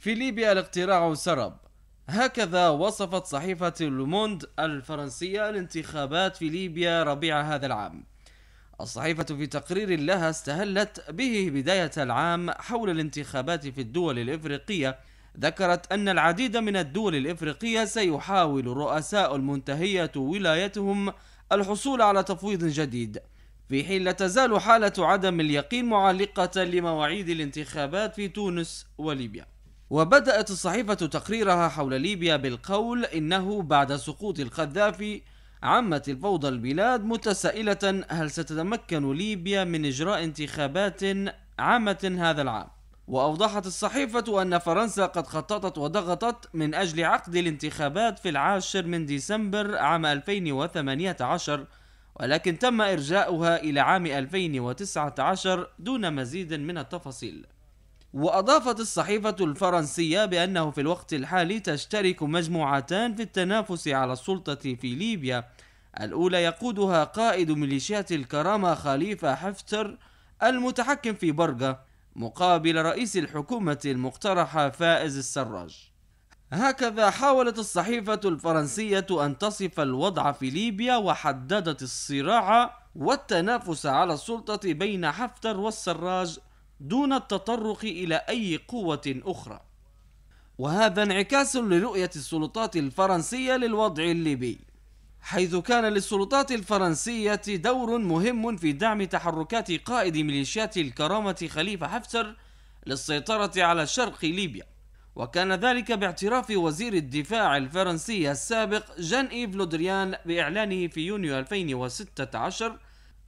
في ليبيا الاقتراع سرب. هكذا وصفت صحيفة اللوموند الفرنسية الانتخابات في ليبيا ربيع هذا العام. الصحيفة في تقرير لها استهلت به بداية العام حول الانتخابات في الدول الإفريقية، ذكرت أن العديد من الدول الإفريقية سيحاول الرؤساء المنتهية ولايتهم الحصول على تفويض جديد، في حين لا تزال حالة عدم اليقين معلقة لمواعيد الانتخابات في تونس وليبيا. وبدأت الصحيفة تقريرها حول ليبيا بالقول إنه بعد سقوط القذافي عمت الفوضى البلاد، متسائلة هل ستتمكن ليبيا من إجراء انتخابات عامة هذا العام. وأوضحت الصحيفة أن فرنسا قد خططت وضغطت من أجل عقد الانتخابات في 10 ديسمبر عام 2018، ولكن تم إرجاؤها إلى عام 2019 دون مزيد من التفاصيل. وأضافت الصحيفة الفرنسية بأنه في الوقت الحالي تشترك مجموعتان في التنافس على السلطة في ليبيا، الأولى يقودها قائد ميليشيات الكرامة خليفة حفتر المتحكم في برقة، مقابل رئيس الحكومة المقترحة فائز السراج. هكذا حاولت الصحيفة الفرنسية أن تصف الوضع في ليبيا، وحددت الصراع والتنافس على السلطة بين حفتر والسراج دون التطرق إلى أي قوة أخرى. وهذا انعكاس لرؤية السلطات الفرنسية للوضع الليبي، حيث كان للسلطات الفرنسية دور مهم في دعم تحركات قائد ميليشيات الكرامة خليفة حفتر للسيطرة على شرق ليبيا، وكان ذلك باعتراف وزير الدفاع الفرنسي السابق جان إيف لودريان بإعلانه في يونيو 2016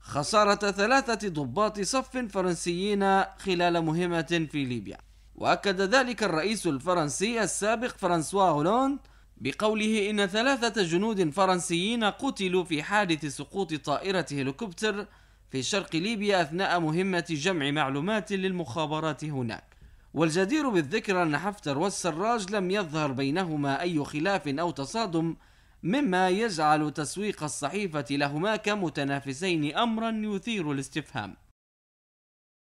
خسارة 3 ضباط صف فرنسيين خلال مهمة في ليبيا. وأكد ذلك الرئيس الفرنسي السابق فرانسوا هولاند بقوله إن 3 جنود فرنسيين قتلوا في حادث سقوط طائرة هليكوبتر في شرق ليبيا أثناء مهمة جمع معلومات للمخابرات هناك. والجدير بالذكر أن حفتر والسراج لم يظهر بينهما أي خلاف أو تصادم، مما يجعل تسويق الصحيفة لهما كمتنافسين أمرا يثير الاستفهام.